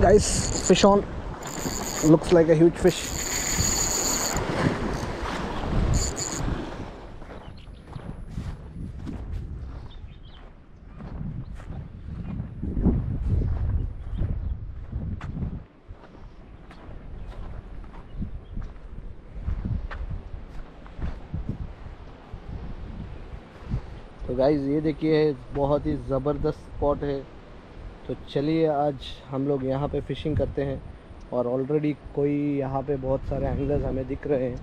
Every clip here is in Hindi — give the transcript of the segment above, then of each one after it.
Guys, fish on. Looks like a huge fish. तो गाइज ये देखिए, बहुत ही ज़बरदस्त स्पॉट है। तो चलिए आज हम लोग यहाँ पे फ़िशिंग करते हैं। और ऑलरेडी कोई यहाँ पे बहुत सारे एंगल्स हमें दिख रहे हैं।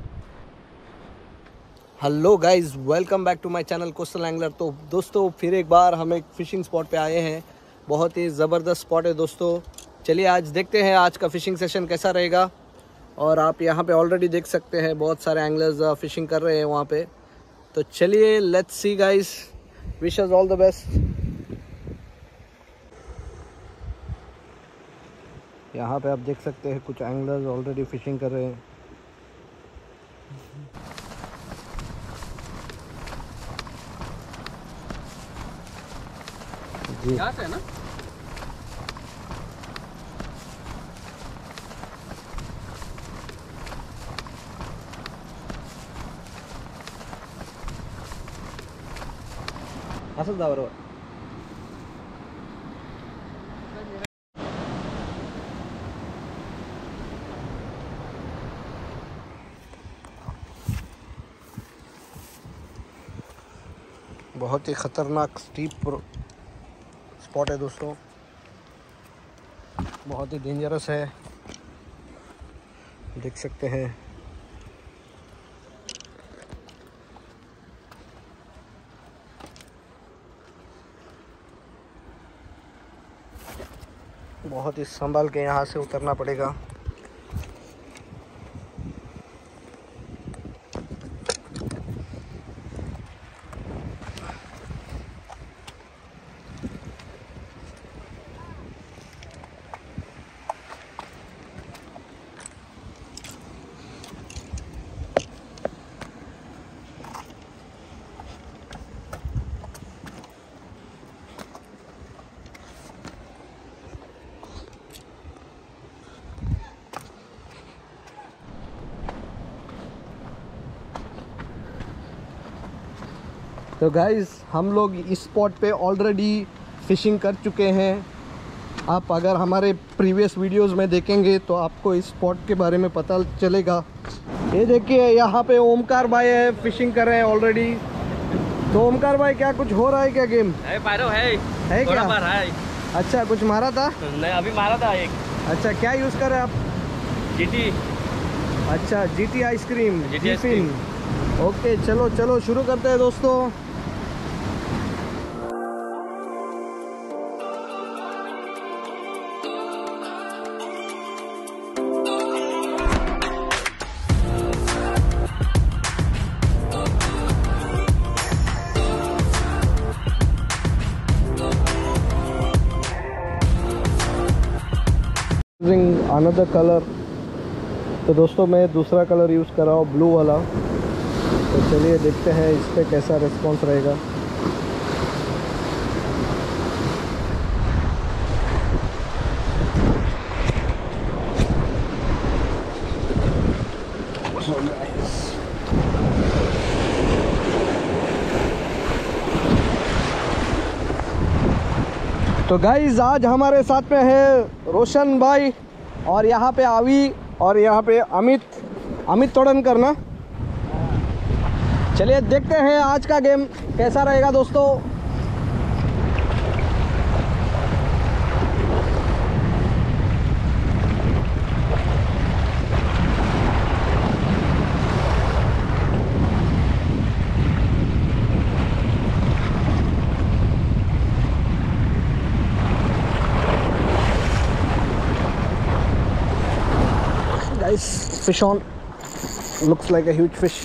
Hello guys, welcome back to my channel coastal angler. तो दोस्तों फिर एक बार हम एक फ़िशिंग स्पॉट पे आए हैं। बहुत ही ज़बरदस्त स्पॉट है दोस्तों। चलिए आज देखते हैं आज का फ़िशिंग सेशन कैसा रहेगा। और आप यहाँ पर ऑलरेडी देख सकते हैं बहुत सारे एंगलर्स फ़िशिंग कर रहे हैं वहाँ पर। तो चलिए let's see guys, wish us all the best. यहाँ पे आप देख सकते हैं कुछ एंगलर्स ऑलरेडी फिशिंग कर रहे हैं। जी है ना, असं जा बरोबर। बहुत ही ख़तरनाक स्टीप स्पॉट है दोस्तों, बहुत ही डेंजरस है, देख सकते हैं। बहुत ही संभाल के यहाँ से उतरना पड़ेगा। तो गाइज़ हम लोग इस स्पॉट पे ऑलरेडी फ़िशिंग कर चुके हैं। आप अगर हमारे प्रीवियस वीडियोस में देखेंगे तो आपको इस स्पॉट के बारे में पता चलेगा। ये देखिए यहाँ पे ओमकार भाई है, फ़िशिंग कर रहे हैं ऑलरेडी। तो ओमकार भाई क्या कुछ हो रहा है क्या गेम? है क्या? अच्छा, कुछ मारा था? नहीं, अभी मारा था एक। अच्छा, क्या यूज़ कर रहे हैं आप? GT। अच्छा, GT आइसक्रीम। ओके, चलो चलो शुरू करते हैं दोस्तों। अनदर कलर, तो दोस्तों मैं दूसरा कलर यूज़ कर रहा हूँ, ब्लू वाला। तो चलिए देखते हैं इस पर कैसा रिस्पॉन्स रहेगा। तो गाइज आज हमारे साथ में है रोशन भाई, और यहाँ पे आवी, और यहाँ पे अमित तोड़न करना। चलिए देखते हैं आज का गेम कैसा रहेगा दोस्तों। Guys, fish on. Looks like a huge fish.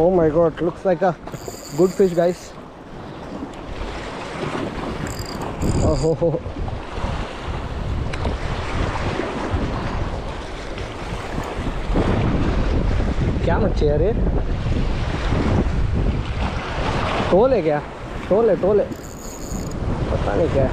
Oh my god, looks like a good fish guys. Oh ho ho. क्या मच्छी है रे? तोल है क्या? टोले टोले पता नहीं क्या है।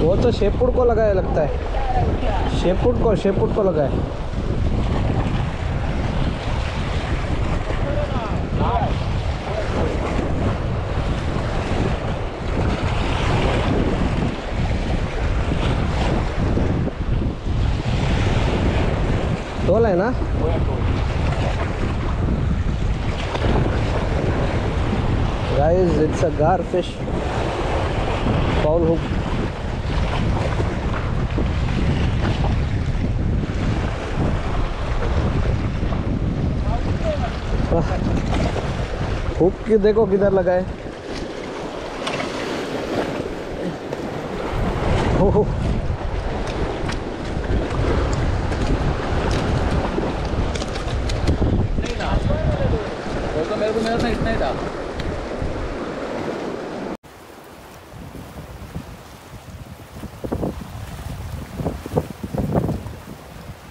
वो तो शेपुड़ को लगा है लगता है, शेपुड़ को लगा है। टोल है ना, guys it's a garfish foul hook. Hook की देखो किधर लगाए। हो इतना ही था।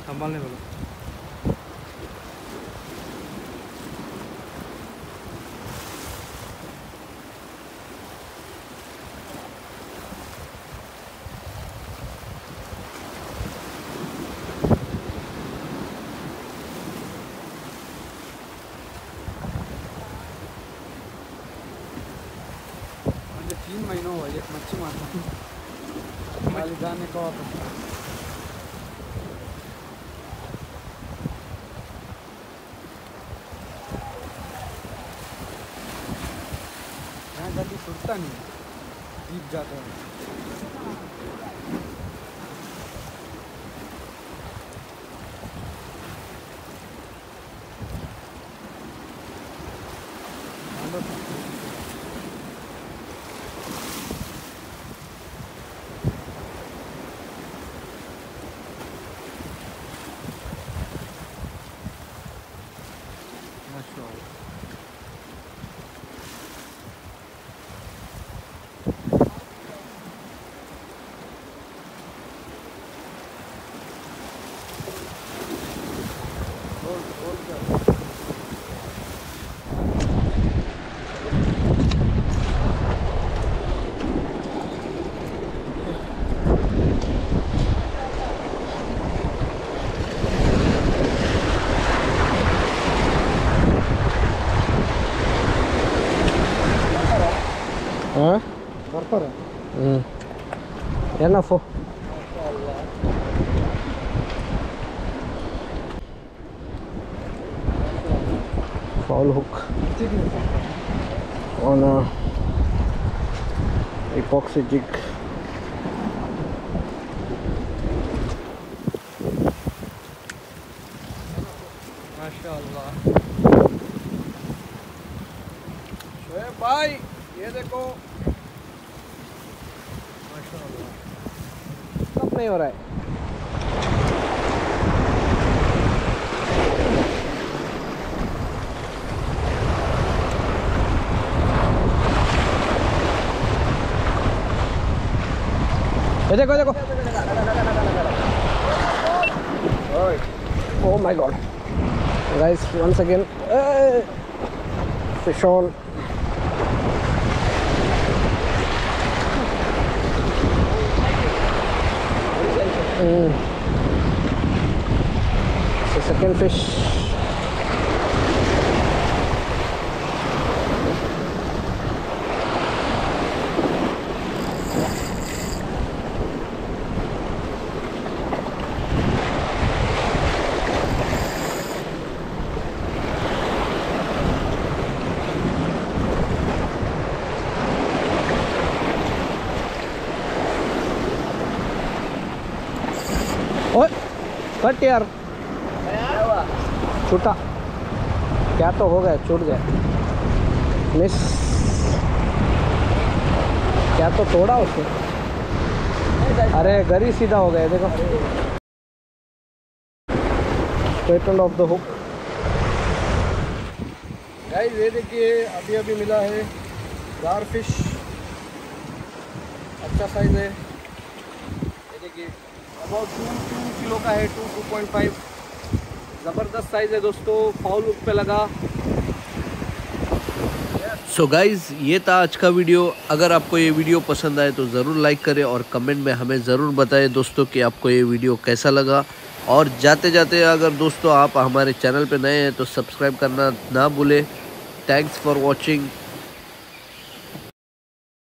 संभालने बोलो। तीन महीनों हुआ ये मच्छी मारता खाली जाने का। यहाँ जल्दी सुनता नहीं, जीप जाता है। Enough. Foul hook on a epoxy jig. MashaAllah. Shoaib bhai, ye dekho. MashaAllah. नहीं हो रहा है। देखो देखो, oh my god guys, once again fish on. It's a second fish. Cut यार, छूटा क्या तो हो गया, छूट गया, मिस क्या तो तोड़ा उसने। अरे गरी सीधा हो गया, देखो स्ट्रेटन ऑफ द हुक। भाई ये देखिए अभी अभी मिला है गारफिश, अच्छा साइज है। ये देखिए अबाउट 2 किलो का है, 2.5। ज़बरदस्त साइज है दोस्तों, फाउल हुक पे लगा। सो गाइज़ ये था आज का वीडियो। अगर आपको ये वीडियो पसंद आए तो ज़रूर लाइक करें और कमेंट में हमें ज़रूर बताएं दोस्तों कि आपको ये वीडियो कैसा लगा। और जाते जाते अगर दोस्तों आप हमारे चैनल पे नए हैं तो सब्सक्राइब करना ना भूलें। Thanks for watching.